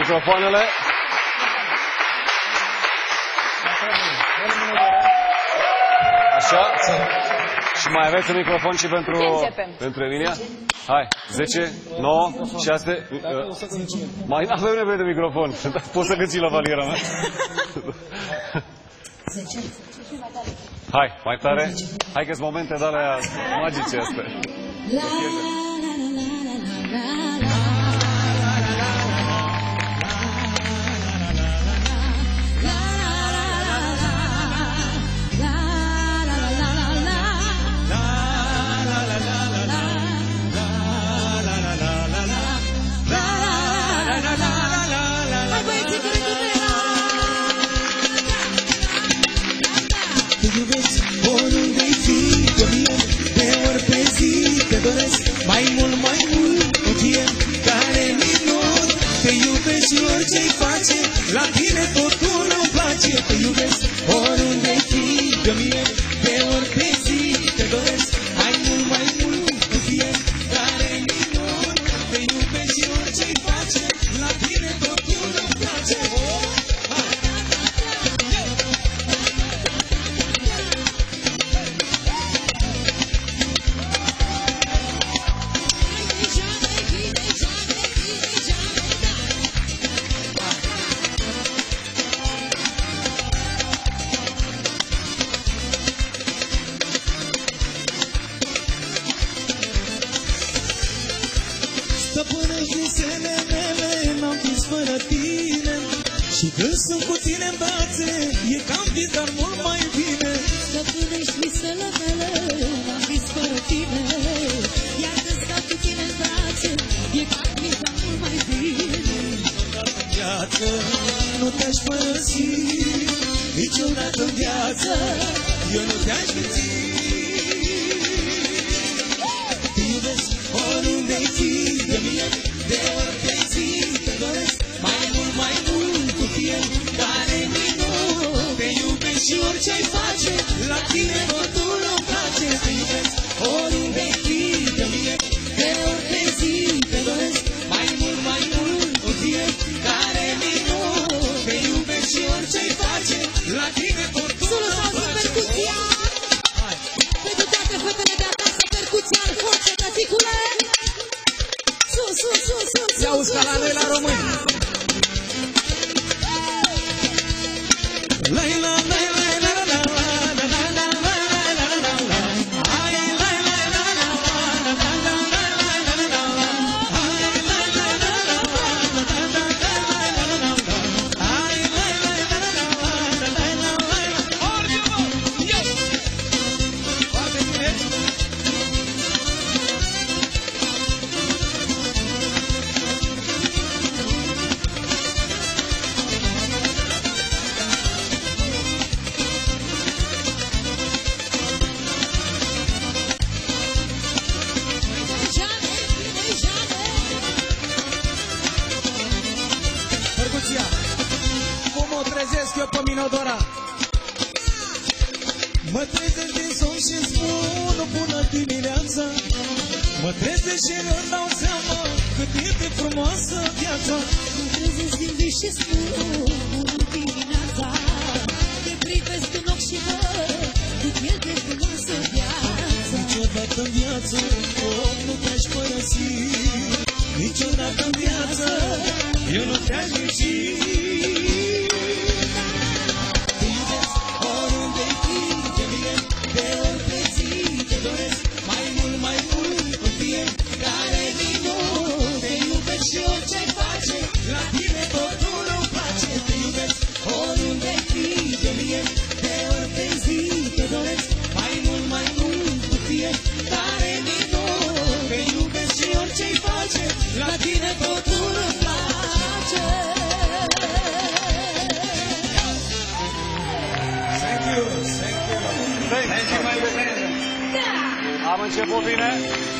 Microfoanele. Așa. Și mai aveți un microfon și pentru Emilia? Hai, 10, 9, 6... Mai n-avem nevoie de microfon. Poți să găsi la valiera mea. Hai, mai tare. Hai că-s momente de alea magice astea. Mai mult, mai mult, cu tine care minut. Te iubesc și orice-i face, la tine totul îmi place. Te iubesc oriunde-i fi, de mie, de ori pe zi. Te doresc, mai mult, mai mult, cu tine care minut. Te iubesc și orice-i face, la tine totul îmi place. Stăpânești visele mele, m-am vis fără tine. Și când sunt cu tine în brațe, e cam vis, dar mult mai bine. Stăpânești visele mele, m-am vis fără tine. Iar când stau cu tine în brațe, e cam vis, dar mult mai bine. Nu te-aș părăsi niciodată în viață, eu nu te-aș minți. Te iubesc oriunde-i fi, de mie, de ori pe zi. Te doresc mai mult, mai mult, cu fiecare minut. Te iubesc și orice-i face, la tine totul îmi place. Te iubesc oriunde-i fi, de mie, de ori pe zi. Te doresc mai mult, mai mult, cu fiecare minut. Te iubesc și orice-i face, la tine totul îmi place. Pentru toate fetele de acasă, percuția în forță, tăticule. Ia uzi ca la noi la români. Eu pe mine odorat. Mă trezesc din somn și spun bună dimineața. Mă trezesc și nu dau seama cât e de frumoasă viața. Mă trezesc din vis și spun bună dimineața. Te privesc în ochi și văd cât e de frumoasă viața. Niciodată în viață nu te-aș părăsi. Niciodată în viață eu nu te-aș greși. La tine totul îmi place. Thank you, thank you. Thank you, my friend. Am început bine?